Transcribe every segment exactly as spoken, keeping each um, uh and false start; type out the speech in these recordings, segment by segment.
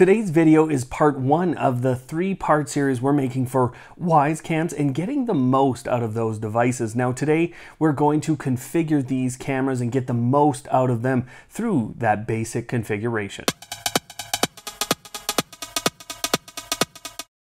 Today's video is part one of the three-part series we're making for Wyze Cams and getting the most out of those devices. Now today we're going to configure these cameras and get the most out of them through that basic configuration.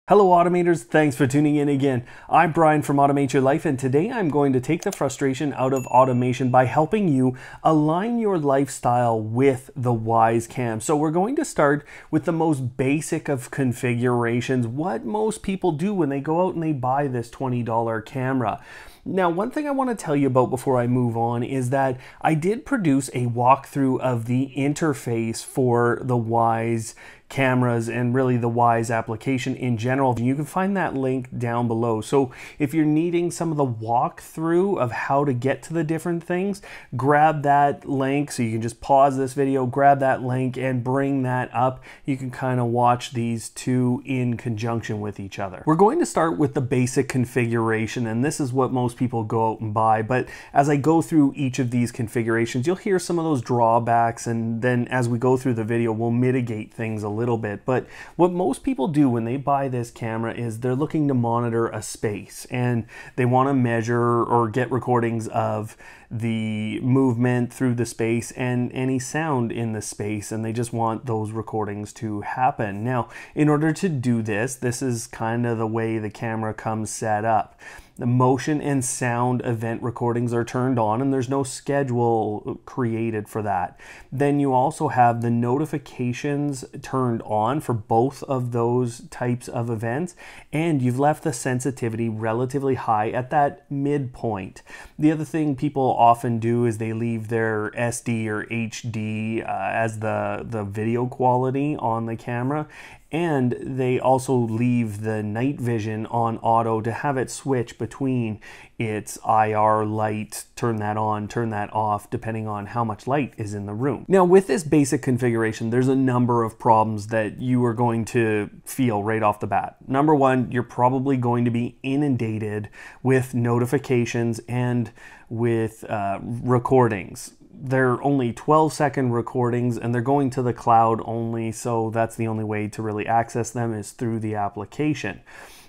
Hello automators, thanks for tuning in again. I'm Brian from Automate Your Life, and today I'm going to take the frustration out of automation by helping you align your lifestyle with the Wyze Cam. So we're going to start with the most basic of configurations, what most people do when they go out and they buy this twenty dollar camera. Now, one thing I want to tell you about before I move on is that I did produce a walkthrough of the interface for the Wyze cameras and really the Wyze application in general. You can find that link down below. So if you're needing some of the walkthrough of how to get to the different things, grab that link. So you can just pause this video, grab that link and bring that up. You can kind of watch these two in conjunction with each other. We're going to start with the basic configuration, and this is what most people go out and buy, but as I go through each of these configurations, you'll hear some of those drawbacks, and then as we go through the video, we'll mitigate things a little bit. But what most people do when they buy this camera is they're looking to monitor a space, and they want to measure or get recordings of the movement through the space and any sound in the space, and they just want those recordings to happen. Now, in order to do this, this is kind of the way the camera comes set up. The motion and sound event recordings are turned on, and there's no schedule created for that. Then you also have the notifications turned on for both of those types of events, and you've left the sensitivity relatively high at that midpoint. The other thing people often do is they leave their S D or H D uh, as the, the video quality on the camera. And they also leave the night vision on auto to have it switch between its I R light, turn that on, turn that off, depending on how much light is in the room. Now with this basic configuration, there's a number of problems that you are going to feel right off the bat. Number one, you're probably going to be inundated with notifications and with uh, recordings. They're only twelve second recordings, and they're going to the cloud only, so that's the only way to really access them is through the application.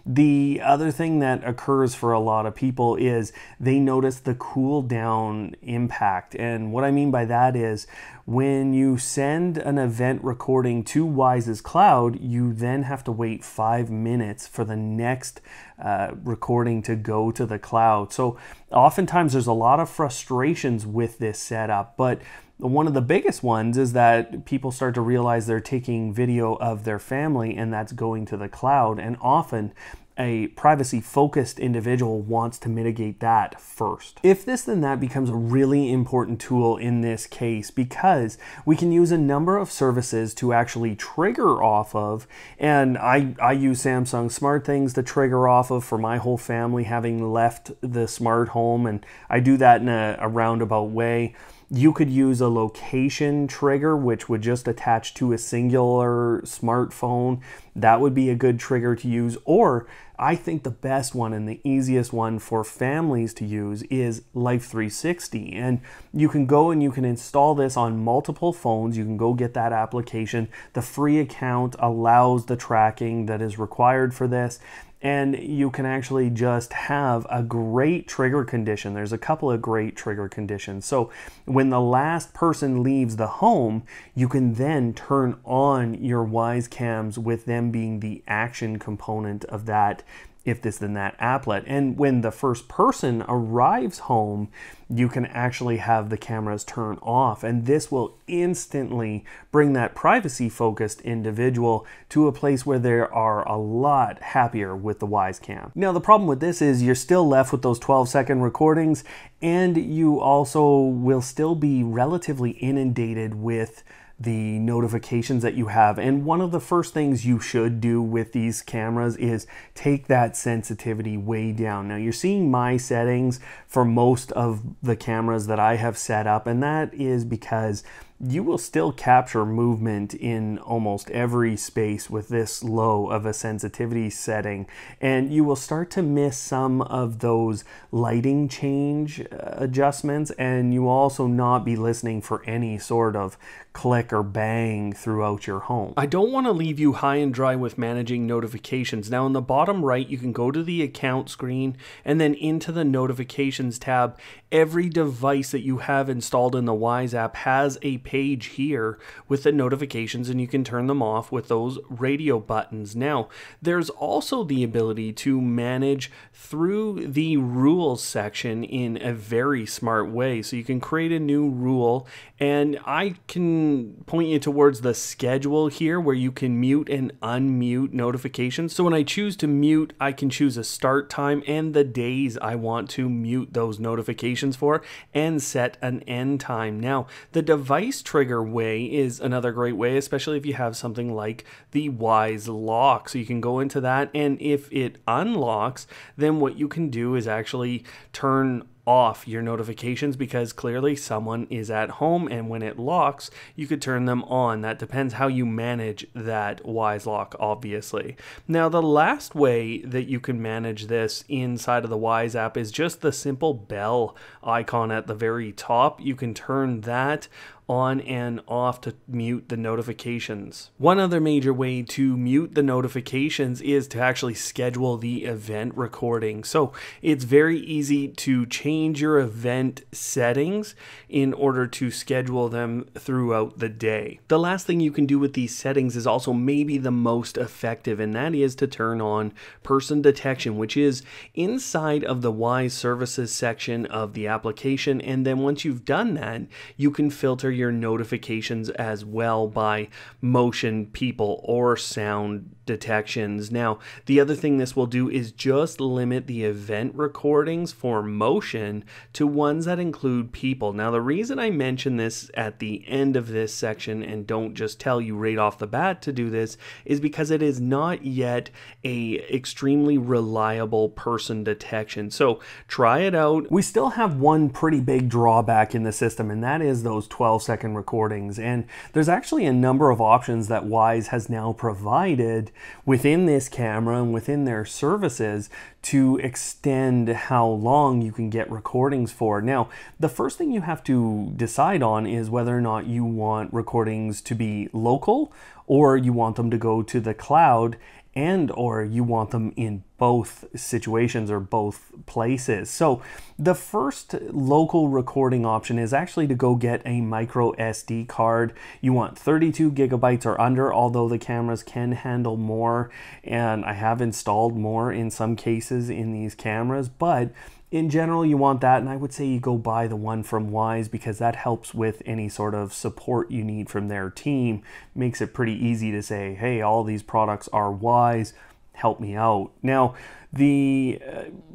The other thing that occurs for a lot of people is they notice the cool down impact, and what I mean by that is when you send an event recording to Wyze's cloud, you then have to wait five minutes for the next uh, recording to go to the cloud. So oftentimes there's a lot of frustrations with this setup, but one of the biggest ones is that people start to realize they're taking video of their family and that's going to the cloud, and often a privacy-focused individual wants to mitigate that first. If this then that becomes a really important tool in this case, because we can use a number of services to actually trigger off of, and I, I use Samsung SmartThings to trigger off of for my whole family having left the smart home, and I do that in a, a roundabout way. You could use a location trigger, which would just attach to a singular smartphone. That would be a good trigger to use. Or I think the best one and the easiest one for families to use is Life three sixty. And you can go and you can install this on multiple phones. You can go get that application. The free account allows the tracking that is required for this. And you can actually just have a great trigger condition. There's a couple of great trigger conditions. So when the last person leaves the home, you can then turn on your Wyze Cams with them being the action component of that if this then that applet. And when the first person arrives home, you can actually have the cameras turn off, and this will instantly bring that privacy focused individual to a place where they are a lot happier with the Wyze Cam. Now the problem with this is you're still left with those twelve second recordings, and you also will still be relatively inundated with the notifications that you have. And one of the first things you should do with these cameras is take that sensitivity way down. Now you're seeing my settings for most of the cameras that I have set up, and that is because you will still capture movement in almost every space with this low of a sensitivity setting, and you will start to miss some of those lighting change adjustments, and you will also not be listening for any sort of click or bang throughout your home. I don't want to leave you high and dry with managing notifications. Now in the bottom right, you can go to the account screen and then into the notifications tab. Every device that you have installed in the Wyze app has a page here with the notifications, and you can turn them off with those radio buttons. Now there's also the ability to manage through the rules section in a very smart way. So you can create a new rule, and I can point you towards the schedule here where you can mute and unmute notifications. So when I choose to mute, I can choose a start time and the days I want to mute those notifications for, and set an end time. Now the device trigger way is another great way, especially if you have something like the Wyze lock. So you can go into that, and if it unlocks, then what you can do is actually turn off your notifications, because clearly someone is at home, and when it locks, you could turn them on. That depends how you manage that Wyze lock, obviously. Now the last way that you can manage this inside of the Wyze app is just the simple bell icon at the very top. You can turn that on and off to mute the notifications. One other major way to mute the notifications is to actually schedule the event recording. So it's very easy to change your event settings in order to schedule them throughout the day. The last thing you can do with these settings is also maybe the most effective, and that is to turn on person detection, which is inside of the Wyze services section of the application. And then once you've done that, you can filter your your notifications as well by motion, people, or sound detections. Now, the other thing this will do is just limit the event recordings for motion to ones that include people. Now, the reason I mention this at the end of this section and don't just tell you right off the bat to do this is because it is not yet a extremely reliable person detection. So try it out. We still have one pretty big drawback in the system, and that is those twelve second recordings, and there's actually a number of options that Wyze has now provided within this camera and within their services to extend how long you can get recordings for. Now, the first thing you have to decide on is whether or not you want recordings to be local, or you want them to go to the cloud, and or you want them in both situations or both places. So the first local recording option is actually to go get a micro S D card. You want thirty-two gigabytes or under, although the cameras can handle more, and I have installed more in some cases in these cameras, but in general, you want that, and I would say you go buy the one from Wyze, because that helps with any sort of support you need from their team. Makes it pretty easy to say, hey, all these products are Wyze, help me out. Now, the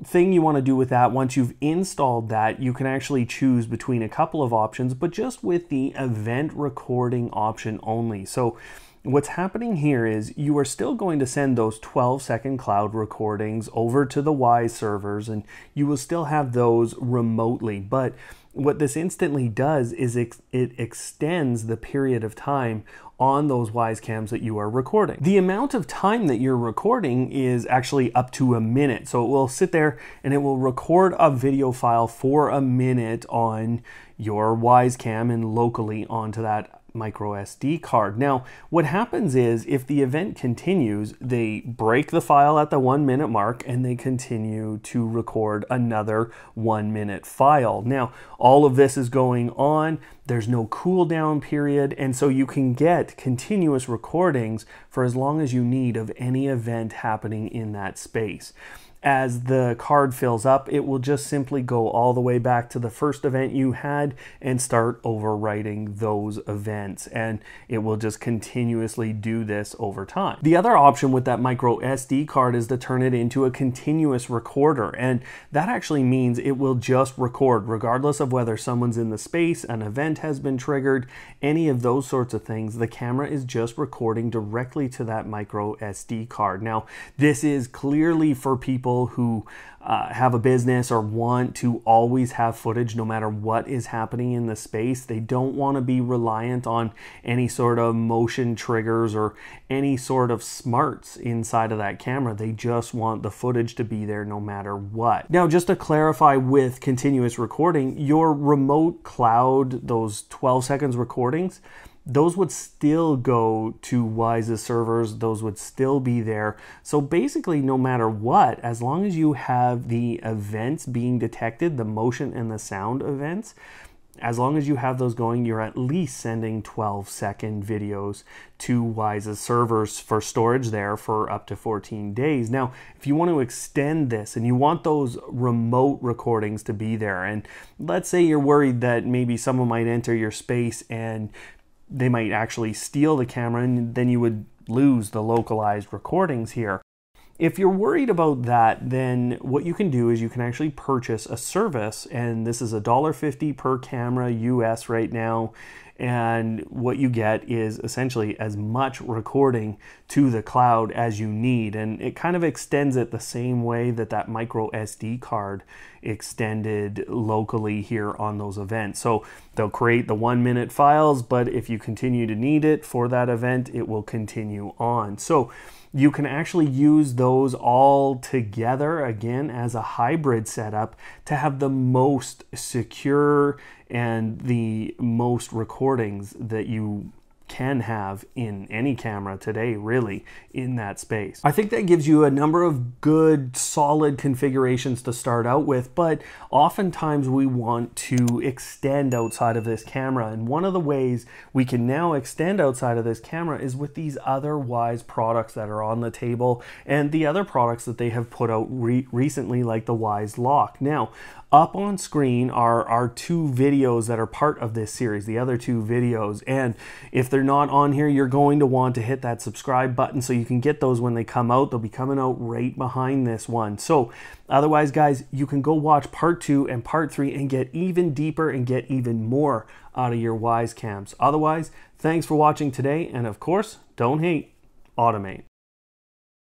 thing you want to do with that, once you've installed that, you can actually choose between a couple of options, but just with the event recording option only. So what's happening here is you are still going to send those twelve second cloud recordings over to the Wyze servers, and you will still have those remotely. But what this instantly does is it, it extends the period of time on those Wyze cams that you are recording. The amount of time that you're recording is actually up to a minute. So it will sit there and it will record a video file for a minute on your Wyze cam and locally onto that micro S D card. Now, what happens is if the event continues, they break the file at the one minute mark and they continue to record another one minute file. Now, all of this is going on. There's no cool down period, and so you can get continuous recordings for as long as you need of any event happening in that space. As the card fills up, it will just simply go all the way back to the first event you had and start overwriting those events, and it will just continuously do this over time. The other option with that micro S D card is to turn it into a continuous recorder, and that actually means it will just record regardless of whether someone's in the space, an event has been triggered, any of those sorts of things. The camera is just recording directly to that micro S D card. Now, this is clearly for people who uh, have a business or want to always have footage no matter what is happening in the space. They don't want to be reliant on any sort of motion triggers or any sort of smarts inside of that camera. They just want the footage to be there no matter what. Now, just to clarify with continuous recording, your remote cloud, those twelve seconds recordings, those would still go to Wyze's servers. Those would still be there. So basically, no matter what, as long as you have the events being detected, the motion and the sound events, as long as you have those going, you're at least sending twelve second videos to Wyze's servers for storage there for up to fourteen days. Now, if you want to extend this and you want those remote recordings to be there, and let's say you're worried that maybe someone might enter your space and they might actually steal the camera, and then you would lose the localized recordings here. If you're worried about that, then what you can do is you can actually purchase a service, and this is a dollar fifty per camera U S right now, and what you get is essentially as much recording to the cloud as you need, and it kind of extends it the same way that that micro S D card extended locally here on those events. So they'll create the one minute files, but if you continue to need it for that event, it will continue on. So you can actually use those all together again as a hybrid setup to have the most secure and the most recordings that you can have in any camera today, really, in that space. I think that gives you a number of good, solid configurations to start out with, but oftentimes we want to extend outside of this camera, and one of the ways we can now extend outside of this camera is with these other Wyze products that are on the table and the other products that they have put out re recently, like the Wyze Lock. Now, up on screen are our two videos that are part of this series, the other two videos, and if they're not on here, you're going to want to hit that subscribe button so you can get those when they come out. They'll be coming out right behind this one. So otherwise, guys, you can go watch part two and part three and get even deeper and get even more out of your Wyze cams. Otherwise, thanks for watching today, and of course, don't hate, automate.